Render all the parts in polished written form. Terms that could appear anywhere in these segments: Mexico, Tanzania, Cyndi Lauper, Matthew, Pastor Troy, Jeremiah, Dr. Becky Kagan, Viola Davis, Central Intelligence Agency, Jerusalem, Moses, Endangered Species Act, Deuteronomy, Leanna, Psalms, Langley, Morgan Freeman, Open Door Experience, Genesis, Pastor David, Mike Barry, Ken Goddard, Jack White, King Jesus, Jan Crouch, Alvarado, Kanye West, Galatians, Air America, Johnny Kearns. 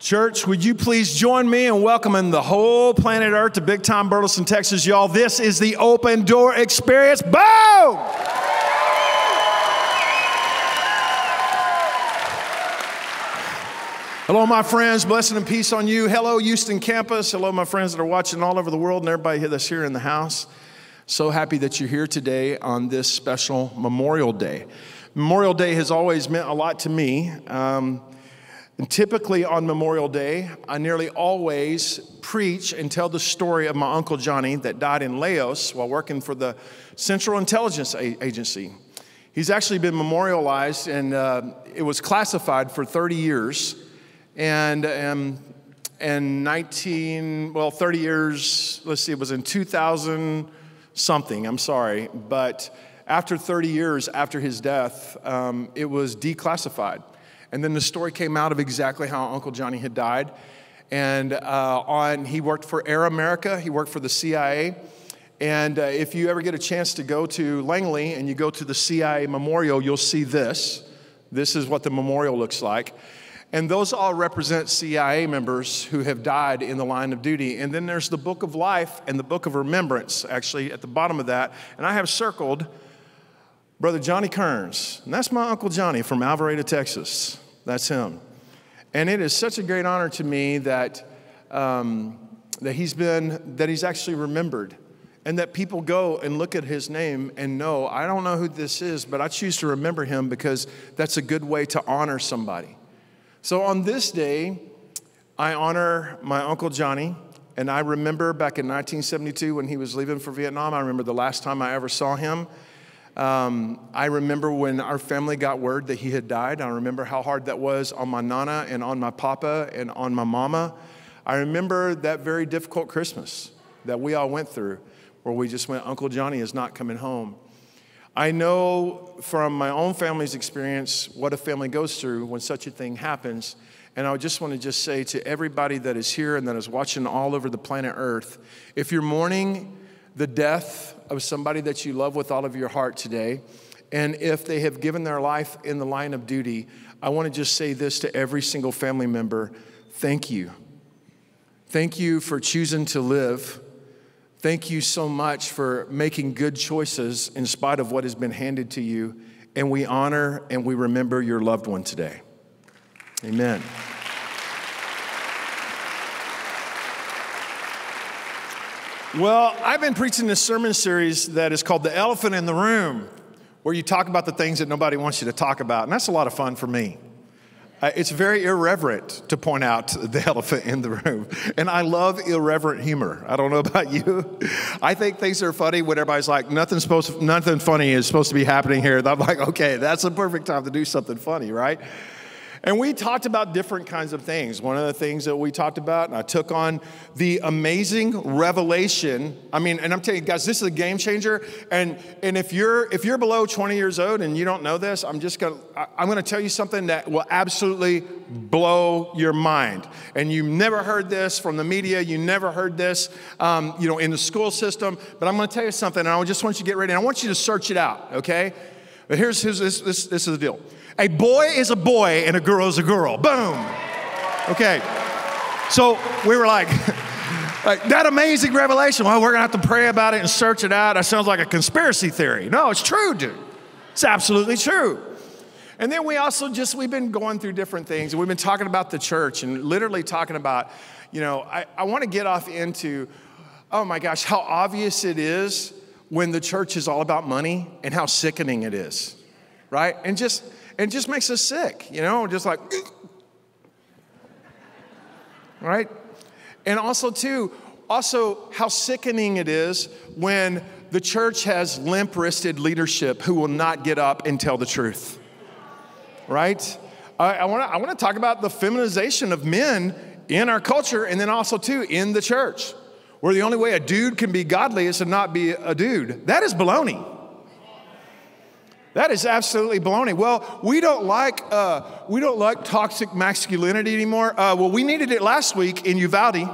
Church, would you please join me in welcoming the whole planet Earth to Big Time Burleson, Texas, y'all. This is the Open Door Experience. Boom! Hello, my friends. Blessing and peace on you. Hello, Houston campus. Hello, my friends that are watching all over the world and everybody that's here in the house. So happy that you're here today on this special Memorial Day. Memorial Day has always meant a lot to me. And typically on Memorial Day, I nearly always preach and tell the story of my Uncle Johnny that died in Laos while working for the Central Intelligence Agency. He's actually been memorialized, and it was classified for 30 years. It was in 2000 something, I'm sorry. But after 30 years after his death, it was declassified. And then the story came out of exactly how Uncle Johnny had died. And he worked for Air America. He worked for the CIA. And if you ever get a chance to go to Langley and you go to the CIA memorial, you'll see this. This is what the memorial looks like. And those all represent CIA members who have died in the line of duty. And then there's the Book of Life and the Book of Remembrance, actually, at the bottom of that. And I have circled Brother Johnny Kearns. And that's my Uncle Johnny from Alvarado, Texas. That's him. And it is such a great honor to me that, that he's actually remembered, and that people go and look at his name and know, I don't know who this is, but I choose to remember him because that's a good way to honor somebody. So on this day, I honor my Uncle Johnny, and I remember back in 1972 when he was leaving for Vietnam. I remember the last time I ever saw him. I remember when our family got word that he had died. I remember how hard that was on my Nana and on my Papa and on my Mama. I remember that very difficult Christmas that we all went through, where we just went, Uncle Johnny is not coming home. I know from my own family's experience what a family goes through when such a thing happens. And I just want to just say to everybody that is here and that is watching all over the planet Earth, if you're mourning the death of somebody that you love with all of your heart today, and if they have given their life in the line of duty, I want to just say this to every single family member. Thank you. Thank you for choosing to live. Thank you so much for making good choices in spite of what has been handed to you. And we honor and we remember your loved one today. Amen. Well, I've been preaching this sermon series that is called The Elephant in the Room, where you talk about the things that nobody wants you to talk about, and that's a lot of fun for me. It's very irreverent to point out the elephant in the room, and I love irreverent humor. I don't know about you. I think things are funny when everybody's like, nothing funny is supposed to be happening here. And I'm like, okay, that's the perfect time to do something funny, right? And we talked about different kinds of things. One of the things that we talked about, and I took on the amazing revelation. I mean, and I'm telling you guys, this is a game changer. And if you're below 20 years old and you don't know this, I'm gonna tell you something that will absolutely blow your mind. And you've never heard this from the media. You never heard this, in the school system. But I'm gonna tell you something, and I just want you to get ready. And I want you to search it out, okay? But this is the deal. A boy is a boy and a girl is a girl. Boom. Okay. So we were like that amazing revelation. Well, we're going to have to pray about it and search it out. That sounds like a conspiracy theory. No, it's true, dude. It's absolutely true. And then we also we've been going through different things. And we've been talking about the church and literally talking about, I want to get off into, oh my gosh, how obvious it is when the church is all about money and how sickening it is, right? And just makes us sick, just like, right? And also how sickening it is when the church has limp-wristed leadership who will not get up and tell the truth, right? I want to talk about the feminization of men in our culture, and then also too in the church, where the only way a dude can be godly is to not be a dude. That is baloney. That is absolutely baloney. Well, we don't like toxic masculinity anymore. Well, we needed it last week in Uvalde.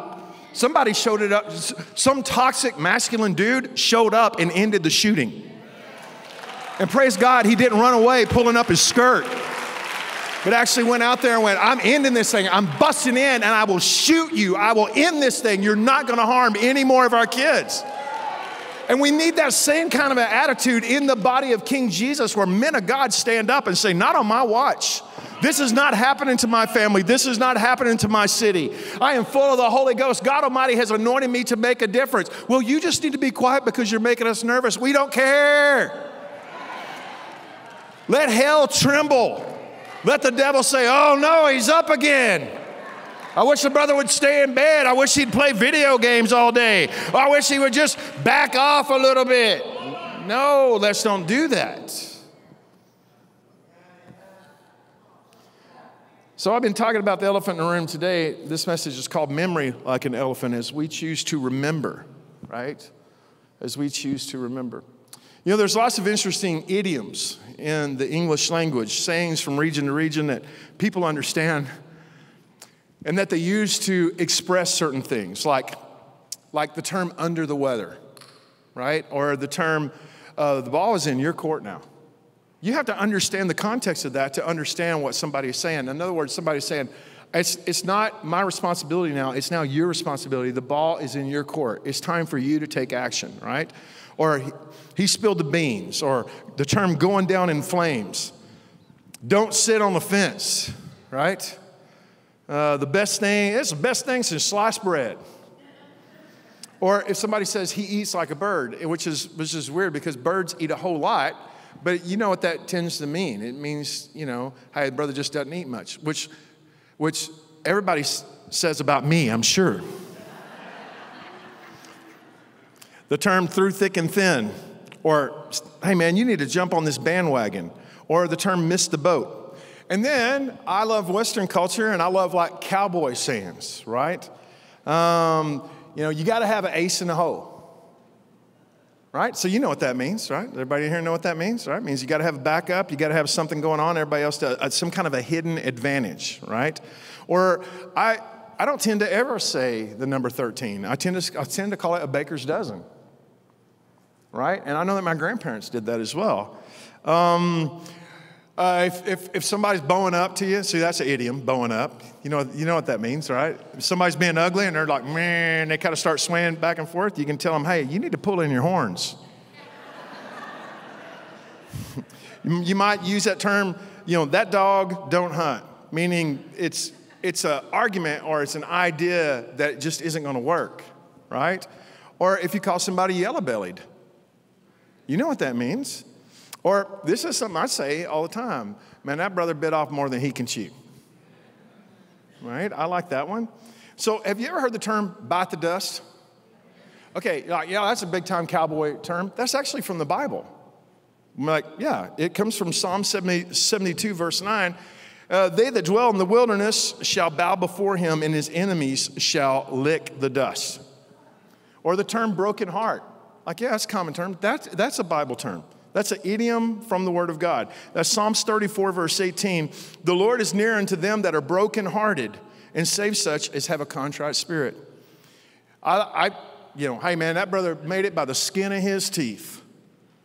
Somebody showed it up. Some toxic masculine dude showed up and ended the shooting. And praise God, he didn't run away pulling up his skirt. but actually went out there and went, I'm ending this thing. I'm busting in and I will shoot you. I will end this thing. You're not going to harm any more of our kids. And we need that same kind of an attitude in the body of King Jesus, where men of God stand up and say, not on my watch. This is not happening to my family. This is not happening to my city. I am full of the Holy Ghost. God Almighty has anointed me to make a difference. Well, you just need to be quiet because you're making us nervous. We don't care. Let hell tremble. Let the devil say, oh no, he's up again. I wish the brother would stay in bed. I wish he'd play video games all day. I wish he would just back off a little bit. No, let's don't do that. So I've been talking about the elephant in the room today. This message is called Memory Like an Elephant, as we choose to remember, right? As we choose to remember. You know, there's lots of interesting idioms in the English language, sayings from region to region that people understand and that they use to express certain things, like the term under the weather, right? Or the term, the ball is in your court now. You have to understand the context of that to understand what somebody is saying. In other words, somebody's saying, it's not my responsibility now, it's now your responsibility. The ball is in your court. It's time for you to take action, right? Or he spilled the beans, or the term going down in flames. Don't sit on the fence, right? It's the best thing since sliced bread. Or if somebody says he eats like a bird, which is weird because birds eat a whole lot, but you know what that tends to mean. It means, you know, hey, brother just doesn't eat much, which everybody says about me, I'm sure. The term through thick and thin, or hey man, you need to jump on this bandwagon, or the term miss the boat. And then I love Western culture, and I love like cowboy sayings, right? You know, you got to have an ace in the hole, right? So you know what that means, right? Everybody here know what that means, right? It means you got to have a backup, you got to have something going on, everybody else does, some kind of a hidden advantage, right? Or I don't tend to ever say the number 13. I tend to call it a baker's dozen, right? And I know that my grandparents did that as well. If somebody's bowing up to you, see, that's an idiom, bowing up. You know what that means, right? If somebody's being ugly and they're like, man, they kind of start swaying back and forth, you can tell them, hey, you need to pull in your horns. You might use that term, you know, that dog don't hunt, meaning it's an argument or it's an idea that just isn't going to work, right? Or if you call somebody yellow-bellied, you know what that means. Or this is something I say all the time. Man, that brother bit off more than he can chew. Right? I like that one. So have you ever heard the term bite the dust? Okay, you're like, yeah, that's a big time cowboy term. That's actually from the Bible. I'm like, yeah, it comes from Psalm 72, verse 9. They that dwell in the wilderness shall bow before him, and his enemies shall lick the dust. Or the term broken heart. Like, yeah, that's a common term. That's a Bible term. That's an idiom from the Word of God. That's Psalms 34, verse 18. The Lord is near unto them that are brokenhearted, and save such as have a contrite spirit. You know, hey man, that brother made it by the skin of his teeth.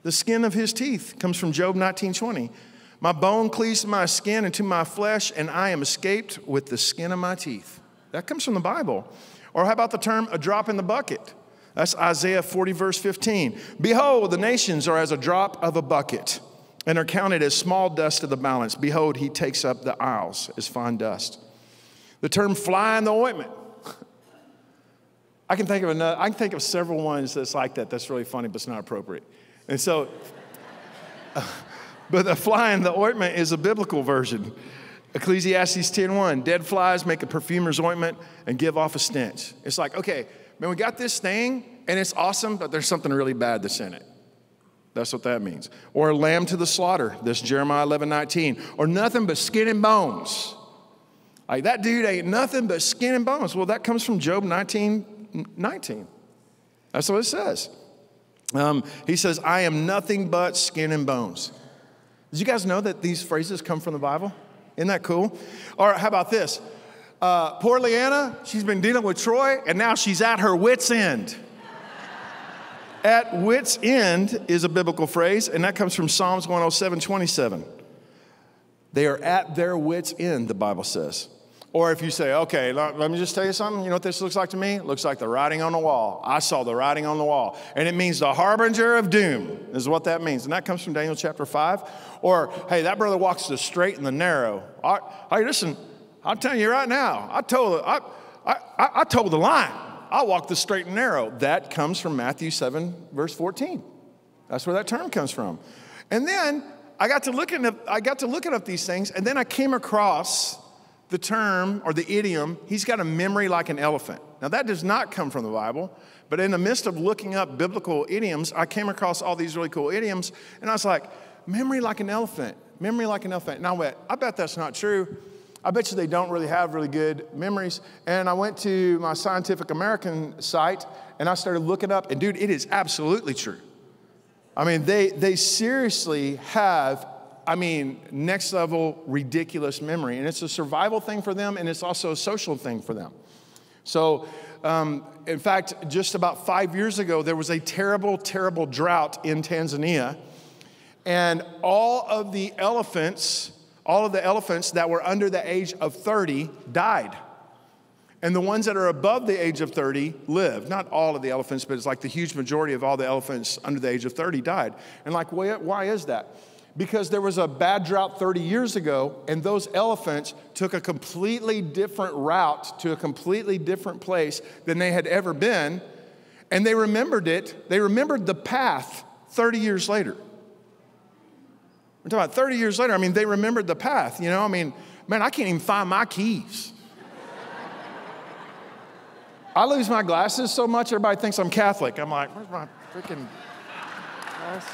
The skin of his teeth comes from Job 19:20. My bone cleaves to my skin and to my flesh, and I am escaped with the skin of my teeth. That comes from the Bible. Or how about the term a drop in the bucket? That's Isaiah 40, verse 15. Behold, the nations are as a drop of a bucket and are counted as small dust of the balance. Behold, he takes up the isles as fine dust. The term fly in the ointment. I can think of several ones that's like that. That's really funny, but it's not appropriate. And so, but the fly in the ointment is a biblical version. Ecclesiastes 10:1, dead flies make a perfumer's ointment and give off a stench. It's like, okay, man, we got this thing, and it's awesome, but there's something really bad that's in it. That's what that means. Or a lamb to the slaughter. That's Jeremiah 11:19. Or nothing but skin and bones. Like, that dude ain't nothing but skin and bones. Well, that comes from Job 19:19. That's what it says. He says, I am nothing but skin and bones. Did you guys know that these phrases come from the Bible? Isn't that cool? Or how about this? Poor Leanna, she's been dealing with Troy, and now she's at her wit's end. At wit's end is a biblical phrase, and that comes from Psalms 107:27. They are at their wits' end, the Bible says. Or if you say, okay, let me just tell you something. You know what this looks like to me? It looks like the writing on the wall. I saw the writing on the wall. And it means the harbinger of doom is what that means. And that comes from Daniel chapter 5. Or, hey, that brother walks the straight and the narrow. Hey, listen, I'm telling you right now, I told the line. I walked the straight and narrow. That comes from Matthew 7, verse 14. That's where that term comes from. And then I got to looking up these things, and then I came across the term or the idiom, he's got a memory like an elephant. Now that does not come from the Bible, but in the midst of looking up biblical idioms, I came across all these really cool idioms, and I was like, memory like an elephant, memory like an elephant. And I went, I bet that's not true. I bet you they don't really have really good memories. And I went to my Scientific American site, and I started looking up, and dude, it is absolutely true. I mean, they seriously have, I mean, next level ridiculous memory. And it's a survival thing for them, and it's also a social thing for them. So, in fact, just about 5 years ago, there was a terrible, terrible drought in Tanzania. And all of the elephants that were under the age of 30 died. And the ones that are above the age of 30 lived. Not all of the elephants, but it's like the huge majority of all the elephants under the age of 30 died. And like, why is that? Because there was a bad drought 30 years ago, and those elephants took a completely different route to a completely different place than they had ever been. And they remembered it. They remembered the path 30 years later. We're talking about 30 years later. I mean, they remembered the path, you know? I mean, man, I can't even find my keys. I lose my glasses so much, everybody thinks I'm Catholic. I'm like, where's my freaking glasses?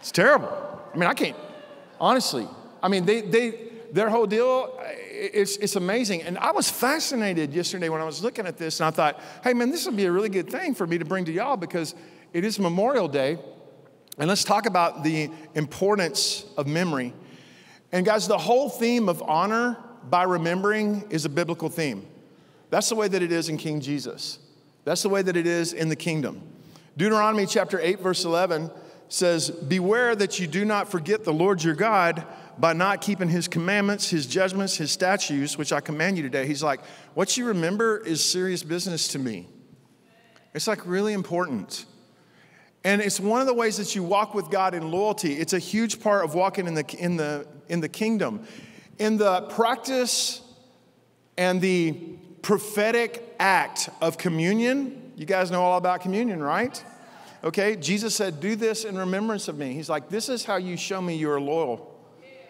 It's terrible. I mean, I can't, honestly. I mean, their whole deal, it's amazing. And I was fascinated yesterday when I was looking at this, and I thought, hey, man, this would be a really good thing for me to bring to y'all because it is Memorial Day, and let's talk about the importance of memory. And guys, the whole theme of honor by remembering is a biblical theme. That's the way that it is in King Jesus. That's the way that it is in the kingdom. Deuteronomy chapter 8, verse 11 says, beware that you do not forget the Lord your God by not keeping his commandments, his judgments, his statutes, which I command you today. He's like, what you remember is serious business to me. It's like really important. And it's one of the ways that you walk with God in loyalty. It's a huge part of walking in the kingdom. In the practice and the prophetic act of communion. You guys know all about communion, right? Okay, Jesus said, do this in remembrance of me. He's like, this is how you show me you're loyal.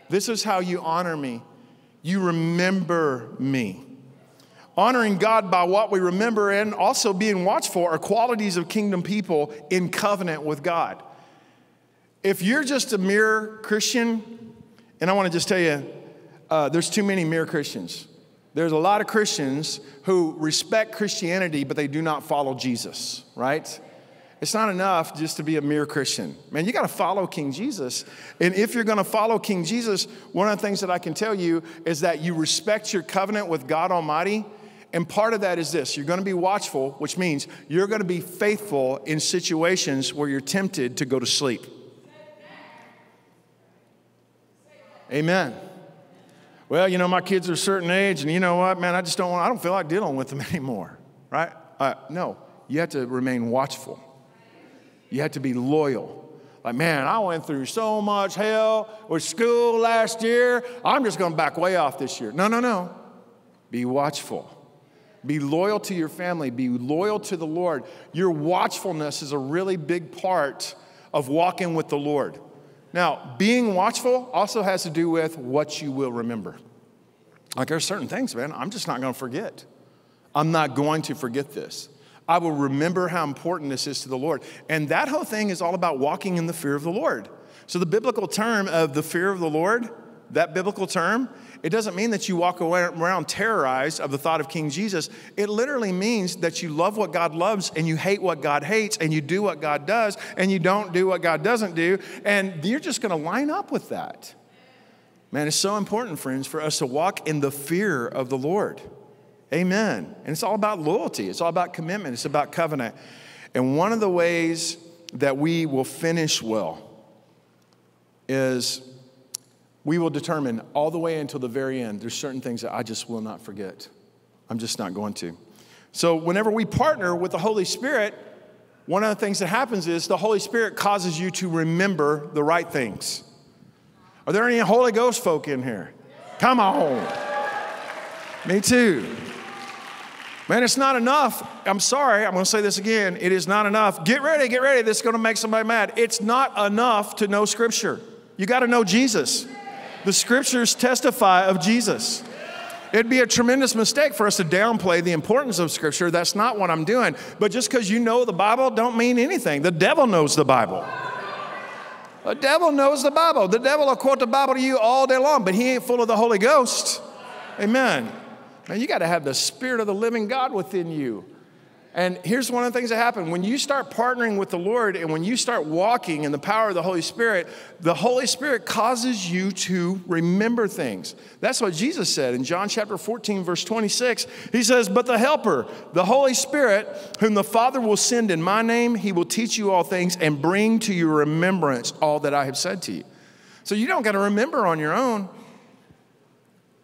This is how you honor me. You remember me. Honoring God by what we remember and also being watchful are qualities of kingdom people in covenant with God. If you're just a mere Christian, and I want to just tell you, there's too many mere Christians. There's a lot of Christians who respect Christianity, but they do not follow Jesus, right? It's not enough just to be a mere Christian. Man, you got to follow King Jesus. And if you're going to follow King Jesus, one of the things that I can tell you is that you respect your covenant with God Almighty. And part of that is this. You're going to be watchful, which means you're going to be faithful in situations where you're tempted to go to sleep. Amen. Well, you know, my kids are a certain age, and you know what, man, I don't feel like dealing with them anymore, right? No, you have to remain watchful. You have to be loyal. Like, man, I went through so much hell with school last year. I'm just going to back way off this year. No. Be watchful. Be loyal to your family. Be loyal to the Lord. Your watchfulness is a really big part of walking with the Lord. Now, being watchful also has to do with what you will remember. Like there are certain things, man, I'm just not going to forget. I'm not going to forget this. I will remember how important this is to the Lord. And that whole thing is all about walking in the fear of the Lord. So the biblical term of the fear of the Lord, that biblical term, it doesn't mean that you walk around terrorized of the thought of King Jesus. It literally means that you love what God loves and you hate what God hates and you do what God does and you don't do what God doesn't do. And you're just going to line up with that. Man, it's so important, friends, for us to walk in the fear of the Lord. Amen. And it's all about loyalty. It's all about commitment. It's about covenant. And one of the ways that we will finish well is We will determine all the way until the very end. There's certain things that I just will not forget. I'm just not going to. So whenever we partner with the Holy Spirit, one of the things that happens is the Holy Spirit causes you to remember the right things. Are there any Holy Ghost folk in here? Come on. Me too. Man, it's not enough. I'm sorry. I'm going to say this again. It is not enough. Get ready. Get ready. This is going to make somebody mad. It's not enough to know Scripture. You got to know Jesus. The Scriptures testify of Jesus. It'd be a tremendous mistake for us to downplay the importance of Scripture. That's not what I'm doing. But just because you know the Bible don't mean anything. The devil knows the Bible. The devil knows the Bible. The devil will quote the Bible to you all day long, but he ain't full of the Holy Ghost. Amen. Man, you got to have the Spirit of the living God within you. And here's one of the things that happen. When you start partnering with the Lord and when you start walking in the power of the Holy Spirit causes you to remember things. That's what Jesus said in John chapter 14, verse 26. He says, but the Helper, the Holy Spirit, whom the Father will send in my name, he will teach you all things and bring to your remembrance all that I have said to you. So you don't got to remember on your own.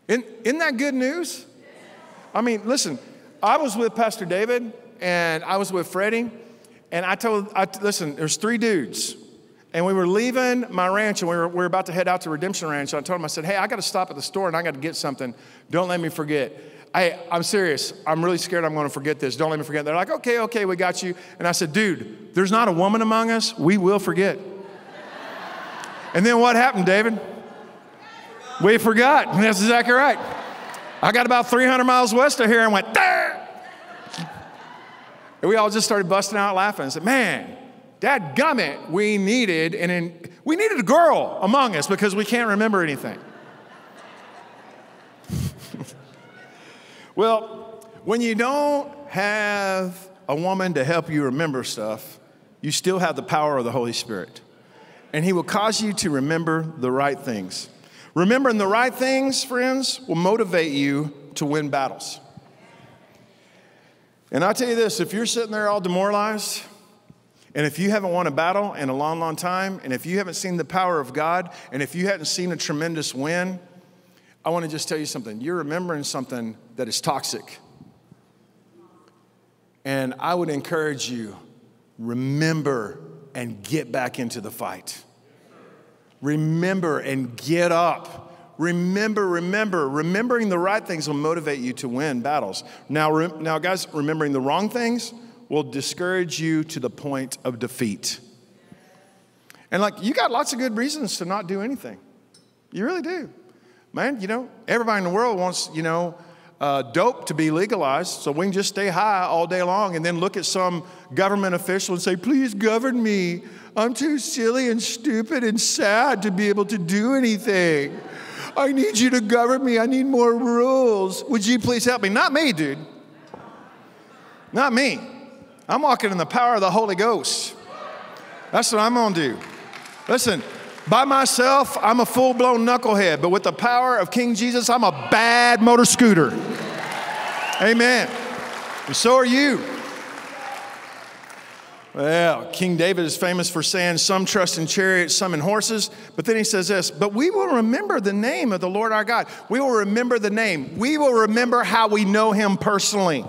Isn't that good news? I mean, listen, I was with Pastor David. And I was with Freddie, and listen, there's three dudes. And we were leaving my ranch, and we were about to head out to Redemption Ranch. And I told him, I said, hey, I got to stop at the store, and I got to get something. Don't let me forget. I'm serious. I'm really scared I'm going to forget this. Don't let me forget. They're like, okay, okay, we got you. And I said, dude, there's not a woman among us. We will forget. And then what happened, David? We forgot. And that's exactly right. I got about 300 miles west of here and went, there. And we all just started busting out laughing and said, man, dadgummit, we needed a girl among us because we can't remember anything. Well, when you don't have a woman to help you remember stuff, you still have the power of the Holy Spirit. And he will cause you to remember the right things. Remembering the right things, friends, will motivate you to win battles. And I'll tell you this, if you're sitting there all demoralized, and if you haven't won a battle in a long, long time, and if you haven't seen the power of God, and if you haven't seen a tremendous win, I want to just tell you something. You're remembering something that is toxic. And I would encourage you, remember and get back into the fight. Remember and get up. Remembering the right things will motivate you to win battles. Now, guys, remembering the wrong things will discourage you to the point of defeat. And like, you got lots of good reasons to not do anything. You really do. Man, you know, everybody in the world wants, you know, dope to be legalized, so we can just stay high all day long and then look at some government official and say, please govern me. I'm too silly and stupid and sad to be able to do anything. I need you to govern me. I need more rules. Would you please help me? Not me, dude. Not me. I'm walking in the power of the Holy Ghost. That's what I'm going to do. Listen, by myself, I'm a full-blown knucklehead. But with the power of King Jesus, I'm a bad motor scooter. Amen. And so are you. Well, King David is famous for saying, some trust in chariots, some in horses. But then he says this, but we will remember the name of the Lord our God. We will remember the name. We will remember how we know him personally.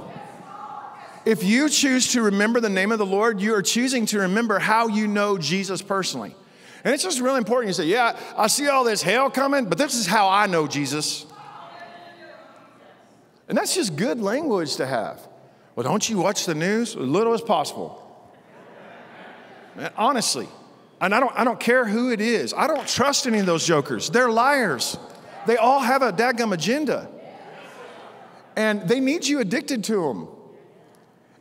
If you choose to remember the name of the Lord, you are choosing to remember how you know Jesus personally. And it's just really important. You say, yeah, I see all this hell coming, but this is how I know Jesus. And that's just good language to have. Well, don't you watch the news? As little as possible. Honestly, and I don't care who it is. I don't trust any of those jokers. They're liars. They all have a dadgum agenda. And they need you addicted to them.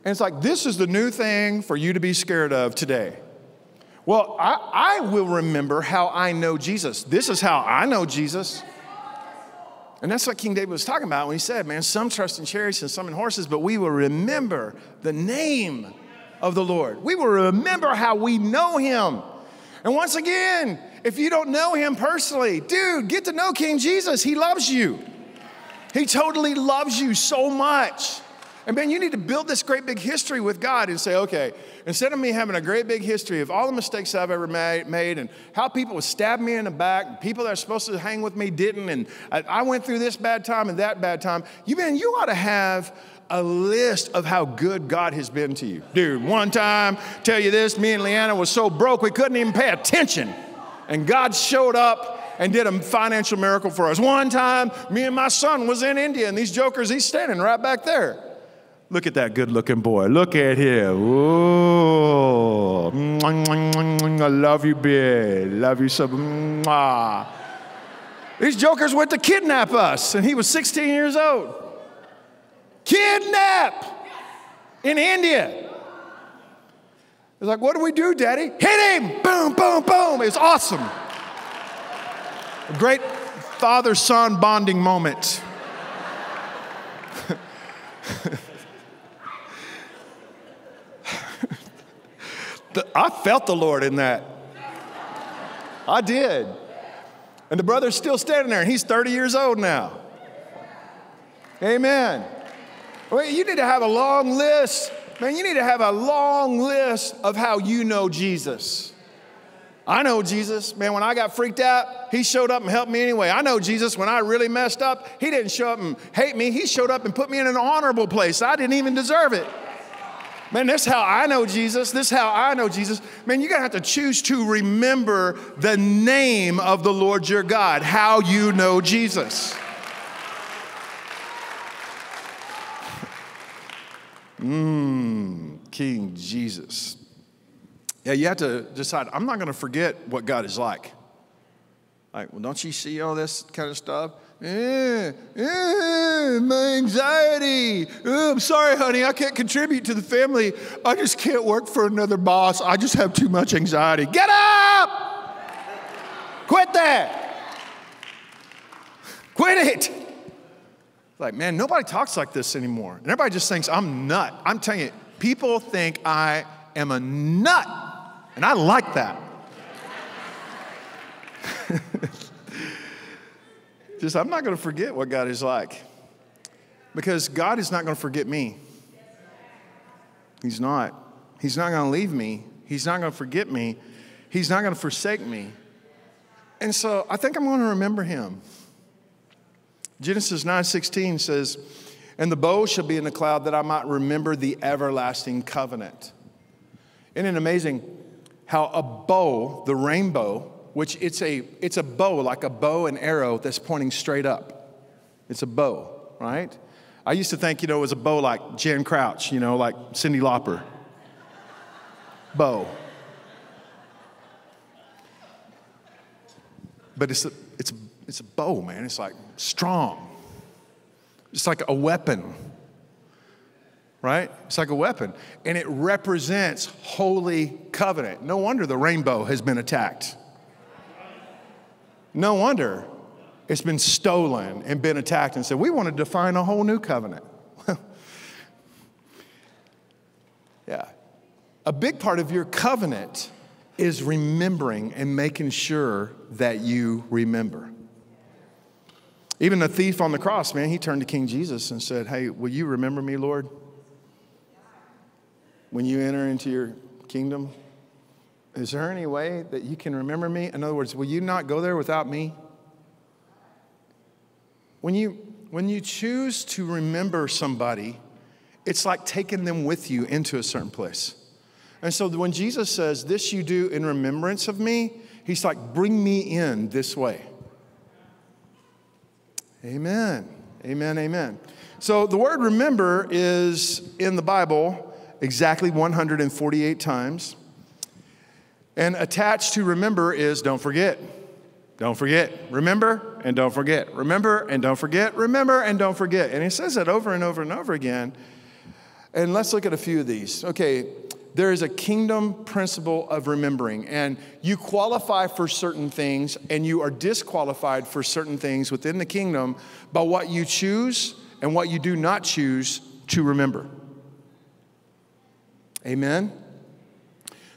And it's like, this is the new thing for you to be scared of today. Well, I will remember how I know Jesus. This is how I know Jesus. And that's what King David was talking about when he said, man, some trust in chariots and some in horses, but we will remember the name of the Lord. We will remember how we know him. And once again, if you don't know him personally, dude, get to know King Jesus. He loves you. He totally loves you so much. And man, you need to build this great big history with God and say, okay, instead of me having a great big history of all the mistakes I've ever made and how people would stab me in the back, and people that are supposed to hang with me didn't, and I went through this bad time and that bad time, you ought to have a list of how good God has been to you. Dude, one time, tell you this, me and Leanna was so broke we couldn't even pay attention. And God showed up and did a financial miracle for us. One time, me and my son was in India, and these jokers, he's standing right back there. Look at that good-looking boy. Look at him. Ooh. I love you, big. Love you so. These jokers went to kidnap us, and he was 16 years old. Kidnap in India. It's like, what do we do, Daddy? Hit him! Boom, boom, boom. It was awesome. A great father-son bonding moment. I felt the Lord in that. I did. And the brother's still standing there, and he's 30 years old now. Amen. Well, you need to have a long list. Man, you need to have a long list of how you know Jesus. I know Jesus. Man, when I got freaked out, he showed up and helped me anyway. I know Jesus. When I really messed up, he didn't show up and hate me. He showed up and put me in an honorable place. I didn't even deserve it. Man, this is how I know Jesus. This is how I know Jesus. Man, you're going to have to choose to remember the name of the Lord your God, how you know Jesus. King Jesus. Yeah, you have to decide, I'm not going to forget what God is like. Like, well, don't you see all this kind of stuff? My anxiety. I'm sorry, honey, I can't contribute to the family. I just can't work for another boss. I just have too much anxiety. Get up! Quit that! Quit it! Like, man, nobody talks like this anymore. And everybody just thinks I'm nut. I'm telling you, people think I am a nut. And I like that. Just, I'm not going to forget what God is like. Because God is not going to forget me. He's not. He's not going to leave me. He's not going to forget me. He's not going to forsake me. And so I think I'm going to remember him. Genesis 9:16 says, and the bow shall be in the cloud that I might remember the everlasting covenant. Isn't it amazing how a bow, the rainbow, which it's a bow, like a bow and arrow that's pointing straight up. It's a bow, right? I used to think, it was a bow like Jan Crouch, like Cyndi Lauper. Bow. But it's a bow, man. It's like strong. It's like a weapon, right? It's like a weapon. And it represents holy covenant. No wonder the rainbow has been attacked. No wonder it's been stolen and been attacked and said, we want to define a whole new covenant. Yeah. A big part of your covenant is remembering and making sure that you remember. Even the thief on the cross, man, he turned to King Jesus and said, hey, will you remember me, Lord? When you enter into your kingdom, is there any way that you can remember me? In other words, will you not go there without me? When you choose to remember somebody, it's like taking them with you into a certain place. And so when Jesus says, this you do in remembrance of me, he's like, bring me in this way. Amen. Amen, amen. So the word remember is in the Bible exactly 148 times. And attached to remember is don't forget. Don't forget. Remember and don't forget. Remember and don't forget. Remember and don't forget. And he says that over and over and over again. And let's look at a few of these. Okay, there is a kingdom principle of remembering. And you qualify for certain things and you are disqualified for certain things within the kingdom by what you choose and what you do not choose to remember. Amen?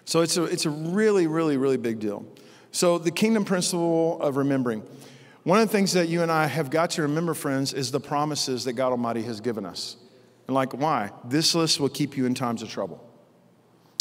So it's a really, really, really big deal. So the kingdom principle of remembering. One of the things that you and I have got to remember, friends, is the promises that God Almighty has given us. And like, why? This list will keep you in times of trouble.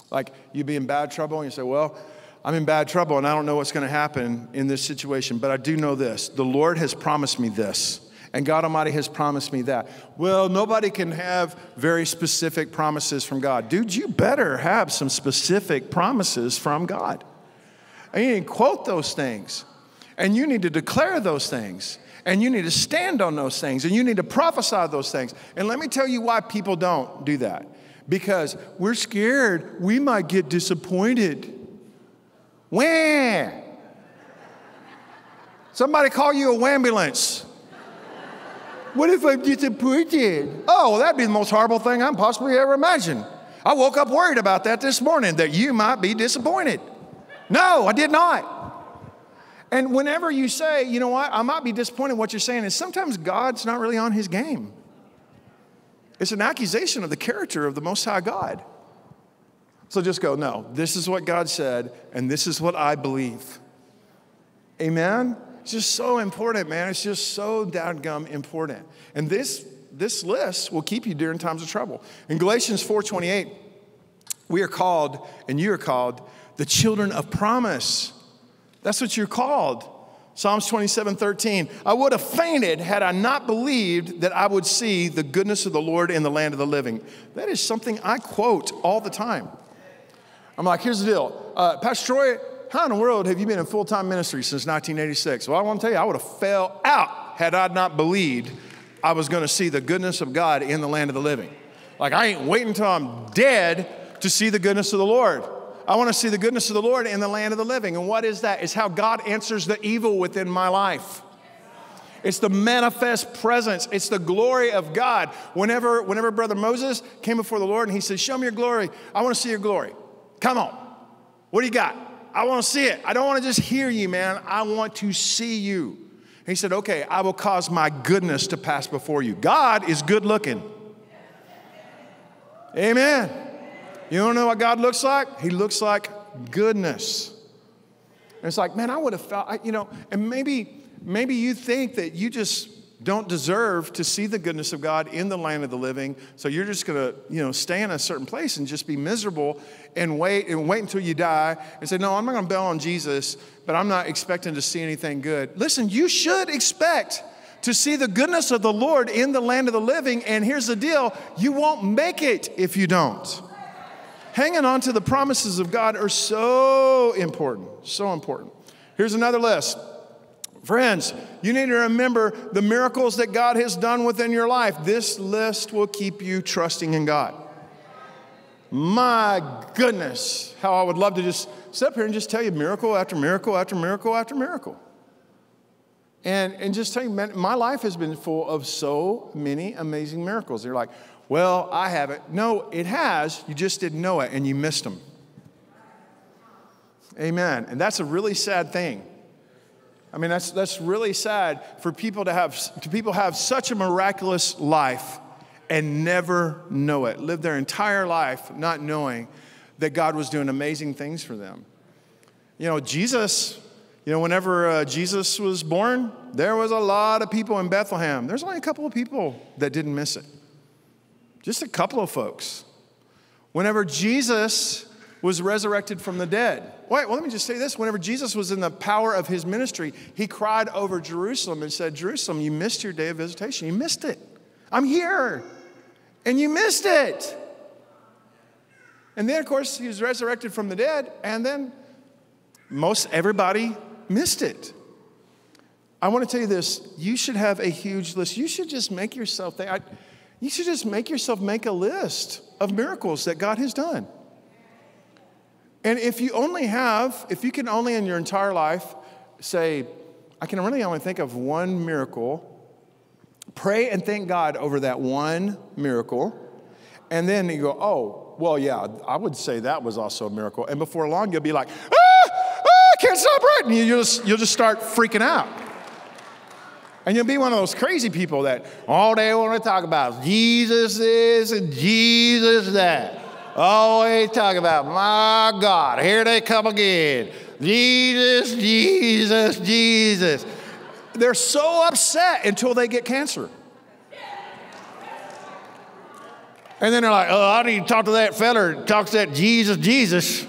Like, you'd be in bad trouble and you say, well, I'm in bad trouble and I don't know what's going to happen in this situation, but I do know this. The Lord has promised me this, and God Almighty has promised me that. Well, nobody can have very specific promises from God. Dude, you better have some specific promises from God. And you need to quote those things, and you need to declare those things, and you need to stand on those things, and you need to prophesy those things. And let me tell you why people don't do that. Because we're scared we might get disappointed. Wham! Somebody call you a wambulance. What if I'm disappointed? Oh, well, that'd be the most horrible thing I'm possibly ever imagined. I woke up worried about that this morning, that you might be disappointed. No, I did not. And whenever you say, you know what, I might be disappointed, what you're saying is sometimes God's not really on his game. It's an accusation of the character of the Most High God. So just go, no, this is what God said, and this is what I believe. Amen? It's just so important, man. It's just so dadgum important. And this list will keep you during times of trouble. In Galatians 4:28, we are called, and you are called, the children of promise. That's what you're called. Psalms 27:13. I would have fainted had I not believed that I would see the goodness of the Lord in the land of the living. That is something I quote all the time. I'm like, here's the deal. Pastor Troy, how in the world have you been in full-time ministry since 1986? Well, I want to tell you, I would have fell out had I not believed I was going to see the goodness of God in the land of the living. Like, I ain't waiting until I'm dead to see the goodness of the Lord. I want to see the goodness of the Lord in the land of the living. And what is that? It's how God answers the evil within my life. It's the manifest presence. It's the glory of God. Whenever Brother Moses came before the Lord and he said, show me your glory. I want to see your glory. Come on. What do you got? I want to see it. I don't want to just hear you, man. I want to see you. And he said, okay, I will cause my goodness to pass before you. God is good looking. Amen. You don't know what God looks like? He looks like goodness. And it's like, man, I would have felt, you know, and maybe you think that you just don't deserve to see the goodness of God in the land of the living, so you're just going to, you know, stay in a certain place and just be miserable and wait until you die and say, no, I'm not going to bail on Jesus, but I'm not expecting to see anything good. Listen, you should expect to see the goodness of the Lord in the land of the living, and here's the deal, you won't make it if you don't. Hanging on to the promises of God are so important, so important. Here's another list. Friends, you need to remember the miracles that God has done within your life. This list will keep you trusting in God. My goodness, how I would love to just sit up here and just tell you miracle after miracle after miracle after miracle. And just tell you, man, my life has been full of so many amazing miracles. You're like, well, I haven't. No, it has. You just didn't know it, and you missed them. Amen. And that's a really sad thing. I mean, that's really sad for people to have such a miraculous life and never know it. Live their entire life not knowing that God was doing amazing things for them. You know, Jesus. You know, whenever Jesus was born, there was a lot of people in Bethlehem. There's only a couple of people that didn't miss it. Just a couple of folks. Whenever Jesus was resurrected from the dead. Wait, well, let me just say this. Whenever Jesus was in the power of his ministry, he cried over Jerusalem and said, Jerusalem, you missed your day of visitation. You missed it. I'm here. And you missed it. And then, of course, he was resurrected from the dead. And then most everybody missed it. I want to tell you this. You should have a huge list. You should just make yourself think. You should just make yourself make a list of miracles that God has done. And if you can only in your entire life say, I can really only think of one miracle, pray and thank God over that one miracle. And then you go, oh, well, yeah, I would say that was also a miracle. And before long, you'll be like, I can't stop writing. You'll just start freaking out. And you'll be one of those crazy people that all they want to talk about is Jesus this and Jesus that. Always talk about, my God, here they come again. Jesus, Jesus, Jesus. They're so upset until they get cancer. And then they're like, oh, I need to talk to that fella that talks to that Jesus.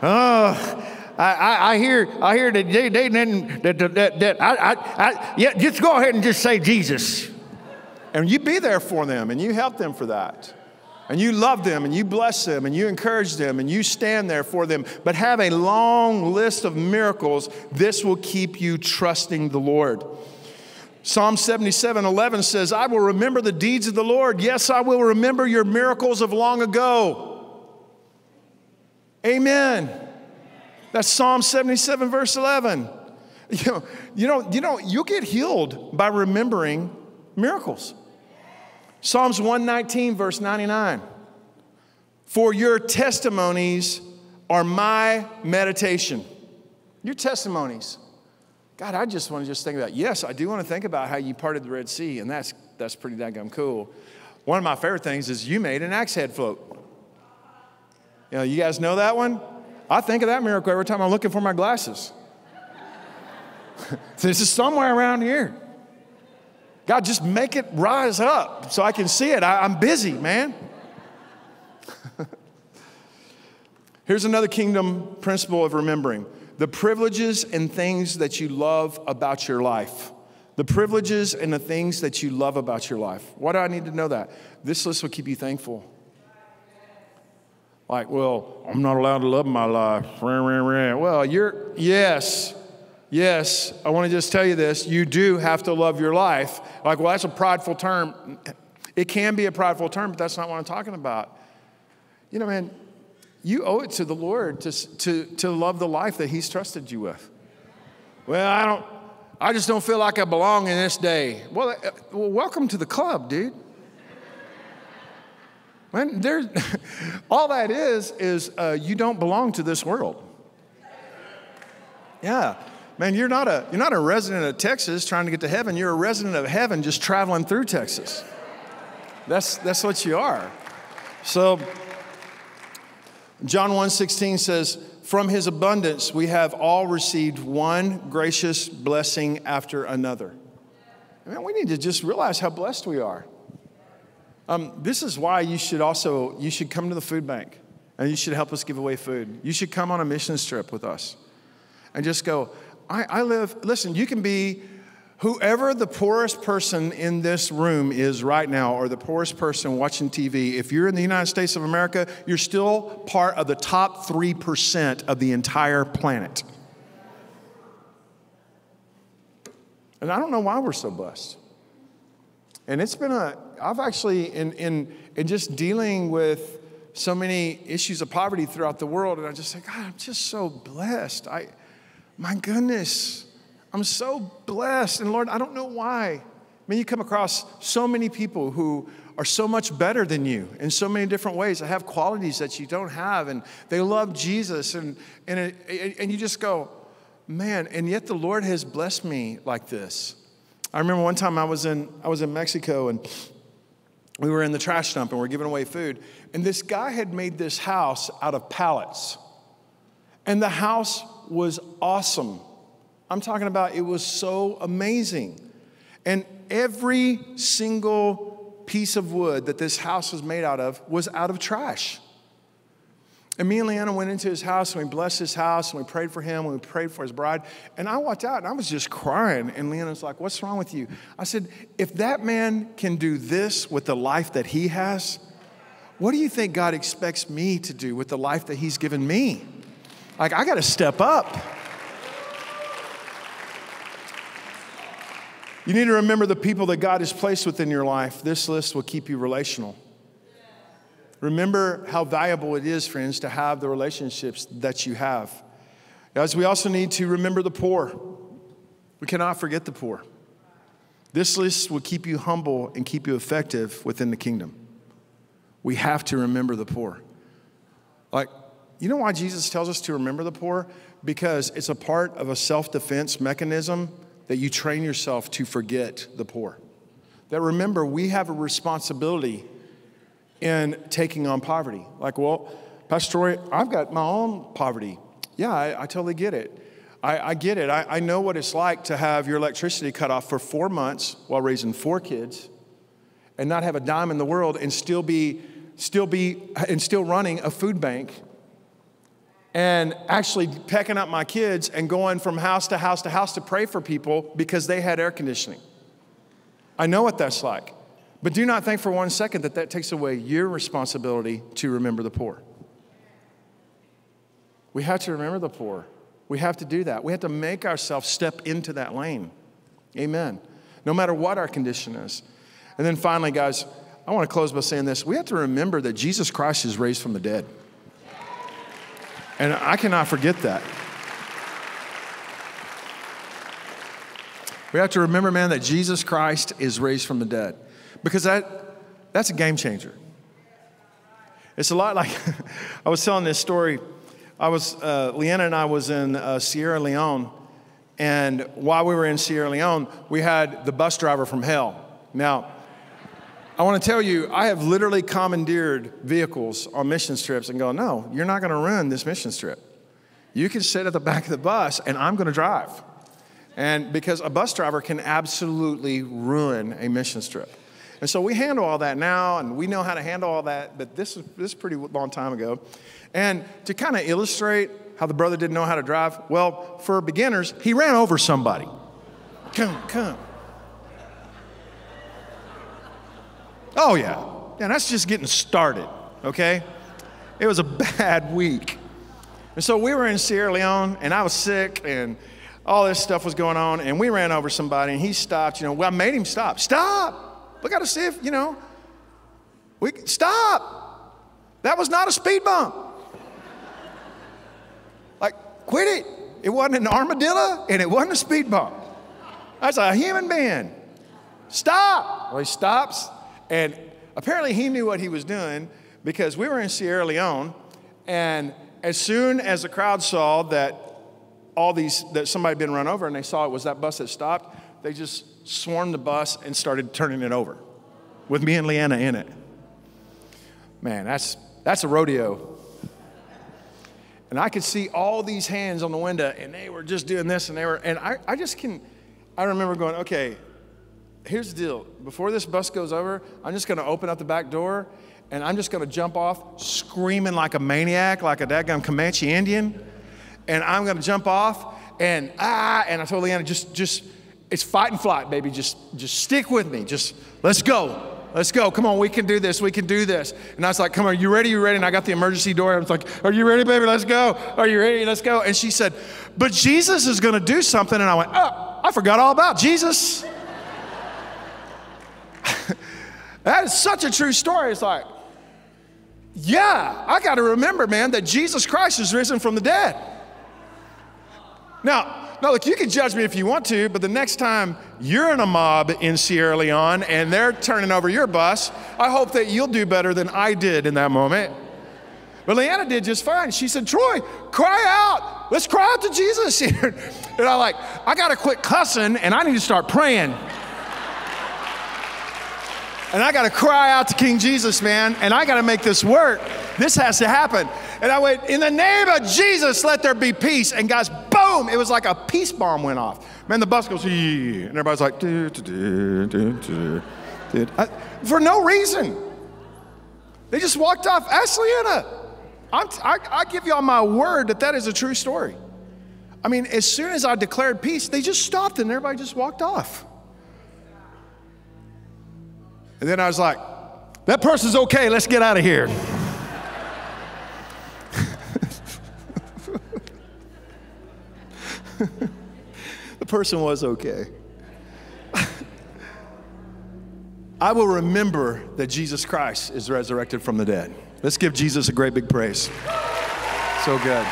I hear that they didn't, yeah, just go ahead and just say Jesus. And you be there for them and you help them for that. And you love them and you bless them and you encourage them and you stand there for them. But have a long list of miracles. This will keep you trusting the Lord. Psalm 77:11 says, I will remember the deeds of the Lord. Yes, I will remember your miracles of long ago. Amen. That's Psalm 77:11. You'll get healed by remembering miracles. Psalms 119:99. For your testimonies are my meditation. Your testimonies. God, I just want to think about, yes, I do want to think about how you parted the Red Sea, and that's pretty daggum cool. One of my favorite things is you made an axe head float. You guys know that one? I think of that miracle every time I'm looking for my glasses. This is somewhere around here. God, just make it rise up so I can see it. I'm busy, man. Here's another kingdom principle of remembering. The privileges and things that you love about your life. The privileges and the things that you love about your life. Why do I need to know that? This list will keep you thankful. Like, well, I'm not allowed to love my life. Well, yes, I want to just tell you this. You do have to love your life. Like, well, that's a prideful term. It can be a prideful term, but that's not what I'm talking about. You know, man, you owe it to the Lord to love the life that he's trusted you with. Well, I just don't feel like I belong in this day. Well, welcome to the club, dude. Man, all that is you don't belong to this world. Yeah. Man, you're not a resident of Texas trying to get to heaven. You're a resident of heaven just traveling through Texas. That's what you are. So John 1:16 says, from his abundance we have all received one gracious blessing after another. Man, we need to just realize how blessed we are. This is why you should come to the food bank and you should help us give away food. You should come on a missions trip with us and just go, listen, you can be whoever the poorest person in this room is right now, or the poorest person watching TV. If you're in the United States of America, you're still part of the top 3% of the entire planet. And I don't know why we're so blessed. And it's been I've actually, in just dealing with so many issues of poverty throughout the world, and I just say, God, I'm just so blessed. My goodness, I'm so blessed. And Lord, I don't know why. I mean, you come across so many people who are so much better than you in so many different ways, that have qualities that you don't have, and they love Jesus. And you just go, man, and yet the Lord has blessed me like this. I remember one time I was in Mexico, and we were in the trash dump, and we're giving away food. And this guy had made this house out of pallets. And the house was awesome. I'm talking about it was so amazing. And every single piece of wood that this house was made out of was out of trash. And me and Leanna went into his house, and we blessed his house, and we prayed for him, and we prayed for his bride. And I walked out, and I was just crying. And Leanna's like, what's wrong with you? I said, if that man can do this with the life that he has, what do you think God expects me to do with the life that he's given me? Like, I got to step up. You need to remember the people that God has placed within your life. This list will keep you relational. Remember how valuable it is, friends, to have the relationships that you have. Guys, we also need to remember the poor. We cannot forget the poor. This list will keep you humble and keep you effective within the kingdom. We have to remember the poor. Like, you know why Jesus tells us to remember the poor? Because it's a part of a self-defense mechanism that you train yourself to forget the poor. That remember, we have a responsibility in taking on poverty. Like, well, Pastor Troy, I've got my own poverty. Yeah, I totally get it. I get it. I know what it's like to have your electricity cut off for 4 months while raising 4 kids and not have a dime in the world and still be still running a food bank and actually packing up my kids and going from house to house to house to pray for people because they had air conditioning. I know what that's like. But do not think for one second that that takes away your responsibility to remember the poor. We have to remember the poor. We have to do that. We have to make ourselves step into that lane. Amen. No matter what our condition is. And then finally, guys, I want to close by saying this. We have to remember that Jesus Christ is raised from the dead. And I cannot forget that. We have to remember, man, that Jesus Christ is raised from the dead. Because that's a game changer. It's a lot like, I was telling this story. Leanna and I was in Sierra Leone. And while we were in Sierra Leone, we had the bus driver from hell. Now, I want to tell you, I have literally commandeered vehicles on missions trips and go, no, you're not going to run this missions trip. You can sit at the back of the bus and I'm going to drive. And because a bus driver can absolutely ruin a missions trip. And so we handle all that now, and we know how to handle all that, but this is a pretty long time ago. And to kind of illustrate how the brother didn't know how to drive, well, for beginners, he ran over somebody. Come. Oh, yeah. And that's just getting started, okay? It was a bad week. And so we were in Sierra Leone, and I was sick, and all this stuff was going on, and we ran over somebody, and he stopped. You know, well, I made him stop. Stop! We got to see if, you know, we stop. That was not a speed bump. Like, quit it. It wasn't an armadillo and it wasn't a speed bump. That's a human being. Stop. Well, he stops. And apparently he knew what he was doing because we were in Sierra Leone. And as soon as the crowd saw that somebody had been run over and they saw it was that bus that stopped, they just swarmed the bus and started turning it over with me and Leanna in it. Man, that's a rodeo. And I could see all these hands on the window, and they were just doing this, and I remember going, okay, here's the deal. Before this bus goes over, I'm just going to open up the back door, and I'm just going to jump off screaming like a maniac, like a dadgum Comanche Indian, and I'm going to jump off, and I told Leanna, just it's fight and flight, baby. Just stick with me. Just let's go. Let's go. Come on, we can do this. We can do this. And I was like, come on, you ready? You ready? And I got the emergency door. I was like, are you ready, baby? Let's go. Are you ready? Let's go. And she said, but Jesus is going to do something. And I went, oh, I forgot all about Jesus. That is such a true story. It's like, yeah, I got to remember, man, that Jesus Christ is risen from the dead. Now, no, look, you can judge me if you want to, but the next time you're in a mob in Sierra Leone and they're turning over your bus, I hope that you'll do better than I did in that moment. But Leanna did just fine. She said, Troy, cry out. Let's cry out to Jesus. And I'm like, I got to quit cussing and I need to start praying. And I got to cry out to King Jesus, man, and I got to make this work. This has to happen. And I went, in the name of Jesus, let there be peace. And guys, boom, it was like a peace bomb went off. Man, the bus goes, and everybody's like, doo, doo, doo, doo, doo. For no reason. They just walked off. Ask Leanna. I give y'all my word that is a true story. I mean, as soon as I declared peace, they just stopped and everybody just walked off. And then I was like, that person's okay, let's get out of here. The person was okay. I will remember that Jesus Christ is resurrected from the dead. Let's give Jesus a great big praise. So good.